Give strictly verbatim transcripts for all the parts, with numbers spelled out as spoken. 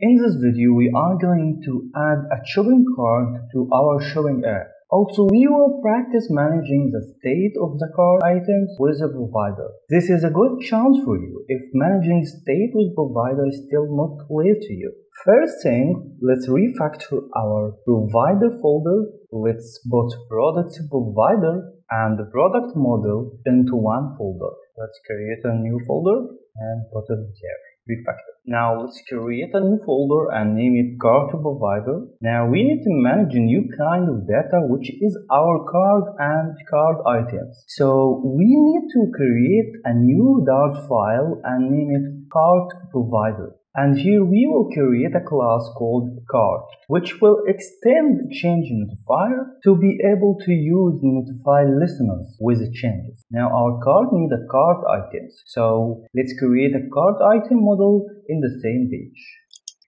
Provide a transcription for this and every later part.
In this video, we are going to add a shopping cart to our shopping app. Also, we will practice managing the state of the cart items with a provider. This is a good chance for you if managing state with provider is still not clear to you. First thing, let's refactor our provider folder. Let's put product provider and the product model into one folder. Let's create a new folder and put it there. Refactor. Now let's create a new folder and name it CartProvider. Now we need to manage a new kind of data, which is our cart and cart items. So we need to create a new Dart file and name it CartProvider. And here we will create a class called Cart, which will extend Change Notifier to be able to use notify listeners with the changes. Now our cart needs a cart item, so let's create a cart item model in the same page.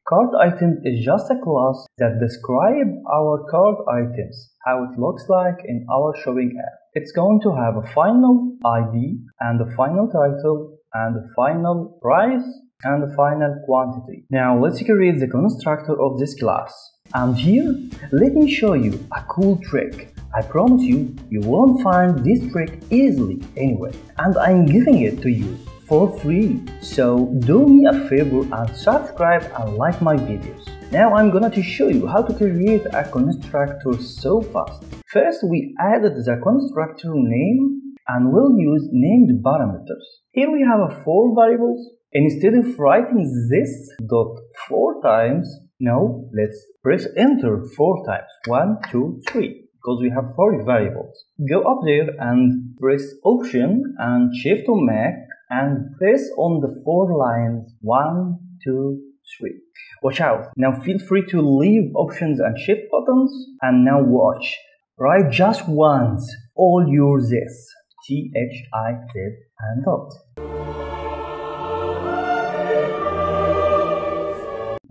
Cart item is just a class that describes our cart items, how it looks like in our shopping app. It's going to have a final I D and a final title and a final price and the final quantity. Now let's create the constructor of this class. And here, let me show you a cool trick. I promise you, you won't find this trick easily anyway. And I'm giving it to you for free. So do me a favor and subscribe and like my videos. Now I'm gonna to show you how to create a constructor so fast. First, we added the constructor name and we'll use named parameters. Here we have a four variables. Instead of writing this dot four times, now let's press enter four times. One, two, three, because we have four variables. Go up there and press Option and Shift on Mac and press on the four lines. One, two, three. Watch out. Now feel free to leave options and shift buttons. And now watch. Write just once all your this. T H I Z and dot.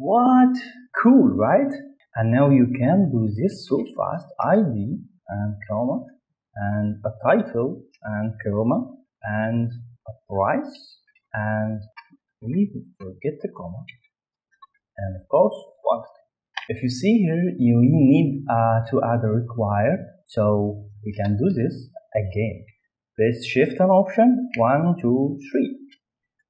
What? Cool, right? And now you can do this so fast. I D and comma and a title and comma and a price and we forget the comma and of course quantity. If you see here, you need uh, to add a required, so we can do this again. Press Shift and Option one, two, three,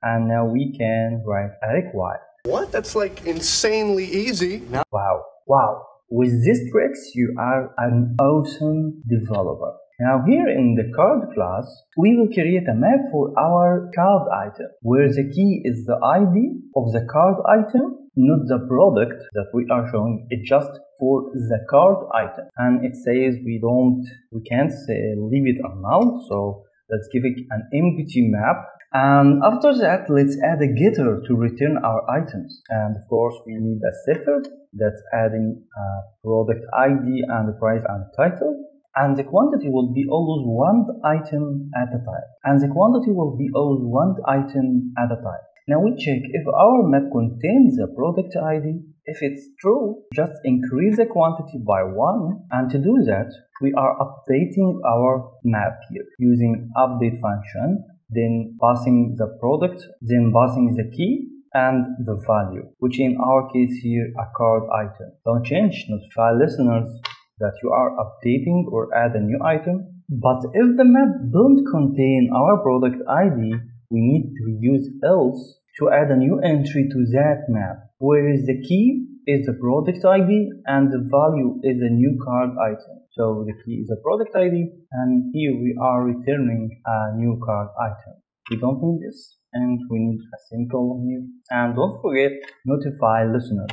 and now we can write a required. What? That's like insanely easy. Now wow, wow. With these tricks, you are an awesome developer. Now here in the card class, we will create a map for our card item, where the key is the I D of the card item, not the product that we are showing. It's just for the card item. And it says we don't, we can't say leave it unknown, so let's give it an empty map. And after that, let's add a getter to return our items. And of course, we need a setter that's adding a product I D and the price and title. And the quantity will be always one item at a time. And the quantity will be always one item at a time. Now we check if our map contains a product I D. If it's true, just increase the quantity by one. And to do that, we are updating our map here using update function. Then passing the product, then passing the key and the value, which in our case here a card item. Don't change notify listeners that you are updating or add a new item. But if the map don't contain our product I D, we need to use else to add a new entry to that map, where is the key is the product I D and the value is a new card item. So the key is a product I D, and here we are returning a new card item. We don't need this, and we need a simple new. And don't forget notify listeners.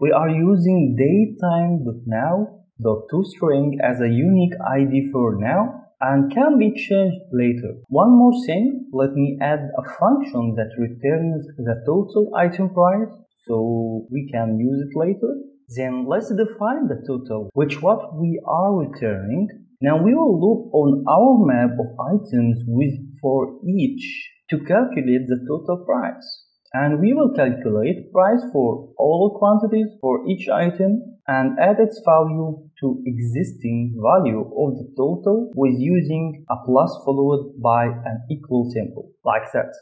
We are using datetime.now.toString as a unique I D for now, and can be changed later. One more thing, let me add a function that returns the total item price, so we can use it later. Then let's define the total, which what we are returning. Now we will look on our map of items with for each to calculate the total price. And we will calculate price for all quantities for each item and add its value to existing value of the total with using a plus followed by an equal symbol, like that.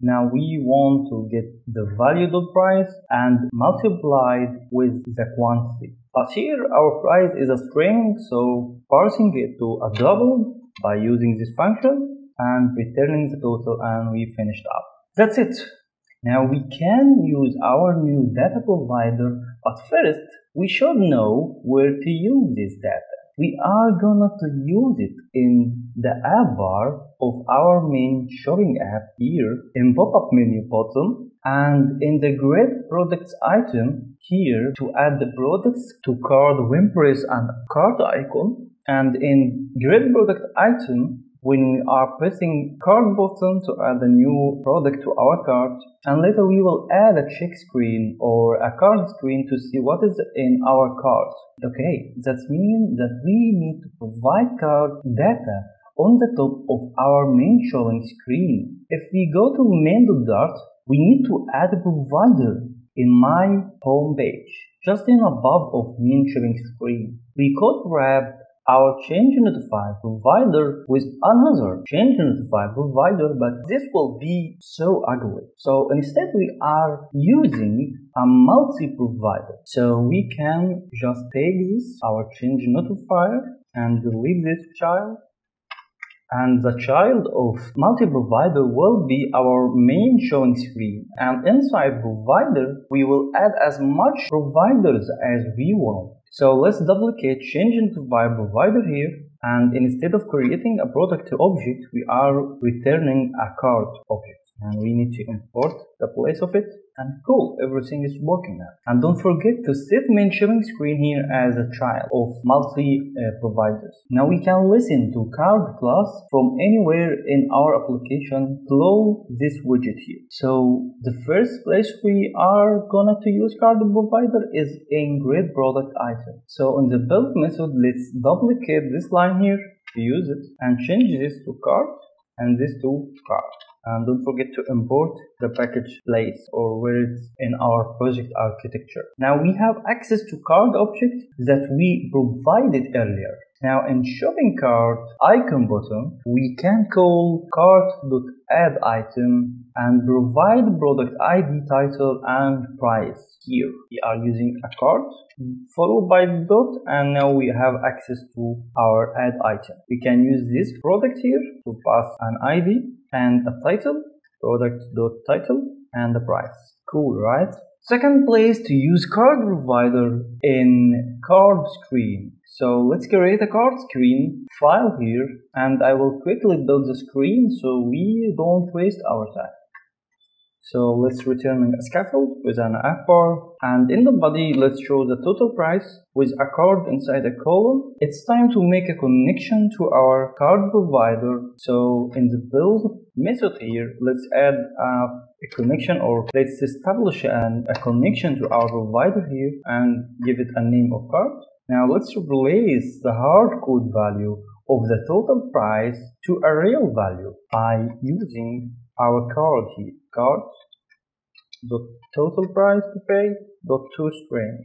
Now we want to get the value.price and multiplied with the quantity. But here our price is a string, so parsing it to a double by using this function and returning the total, and we finished up. That's it. Now we can use our new data provider, but first we should know where to use this data. We are gonna to use it in the app bar of our main shopping app here, in pop-up menu bottom, and in the grid products item here to add the products to card wimpers and card icon, and in grid product item when we are pressing cart button to add a new product to our cart, and later we will add a check screen or a cart screen to see what is in our cart. Okay, that means that we need to provide cart data on the top of our main showing screen. If we go to main.dart, we need to add a provider in my home page, just in above of main showing screen. We could grab our change notifier provider with another change notifier provider, but this will be so ugly. So instead we are using a multi-provider. So we can just take this, our change notifier, and delete this child. And the child of multi-provider will be our main showing screen. And inside provider, we will add as much providers as we want. So let's duplicate change notifier provider here, and instead of creating a product object, we are returning a cart object, and we need to import the place of it, and cool, everything is working now. And don't forget to set main showing screen here as a child of multi uh, providers. Now we can listen to card class from anywhere in our application below this widget here. So the first place we are gonna to use card provider is in grid product item. So in the build method, let's duplicate this line here to use it, and change this to card and this to card. And don't forget to import the package place or where it's in our project architecture. Now we have access to card object that we provided earlier. Now in shopping cart icon button, we can call cart.addItem and provide product I D, title, and price. Here we are using a cart followed by dot, and now we have access to our add item. We can use this product here to pass an I D and a title, product.title, and the price. Cool, right? Second place to use card provider in card screen. So let's create a card screen file here, and I will quickly build the screen so we don't waste our time. So let's return a scaffold with an app bar, and in the body let's show the total price with a card inside a column. It's time to make a connection to our card provider. So in the build method here, let's add a, a connection, or let's establish an, a connection to our provider here and give it a name of card. Now let's replace the hardcode value of the total price to a real value by using our card here, card dot total price to pay dot to string.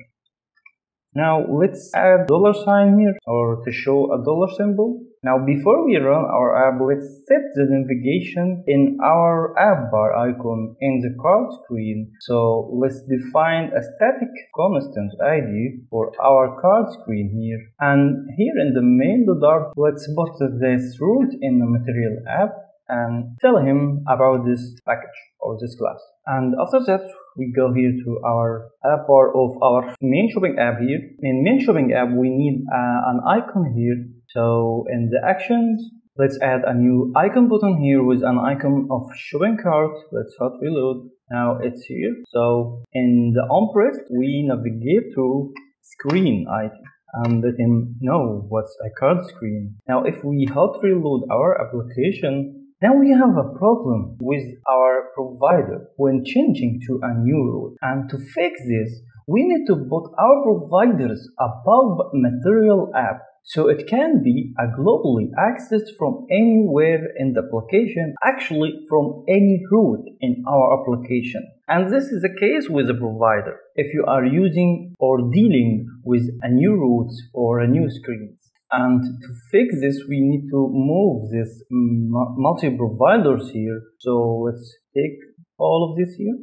Now let's add dollar sign here, or to show a dollar symbol. Now before we run our app, let's set the navigation in our app bar icon in the card screen. So let's define a static constant I D for our card screen here, and here in the main.dart, let's put this route in the material app and tell him about this package or this class. And after that, we go here to our app bar of our main shopping app here. In main shopping app, we need uh, an icon here. So in the actions, let's add a new icon button here with an icon of shopping cart. Let's hot reload. Now it's here. So in the on press, we navigate to screen icon and let him know what's a card screen. Now if we hot reload our application, now we have a problem with our provider when changing to a new route. And to fix this, we need to put our providers above material app, so it can be globally accessed from anywhere in the application, actually from any route in our application. And this is the case with the provider if you are using or dealing with a new route or a new screen. And to fix this, we need to move this multi-providers here. So let's take all of this here,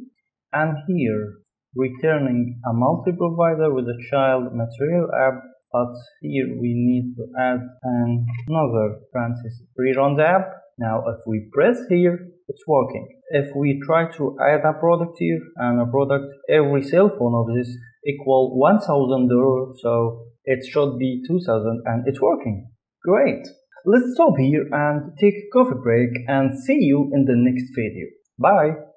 and here returning a MultiProvider with a child material app, but here we need to add another parenthesis. Rerun the app. Now if we press here, it's working. If we try to add a product here and a product, every cell phone of this equal one thousand dollars, so it should be two thousand, and it's working. Great. Let's stop here and take a coffee break and see you in the next video. Bye.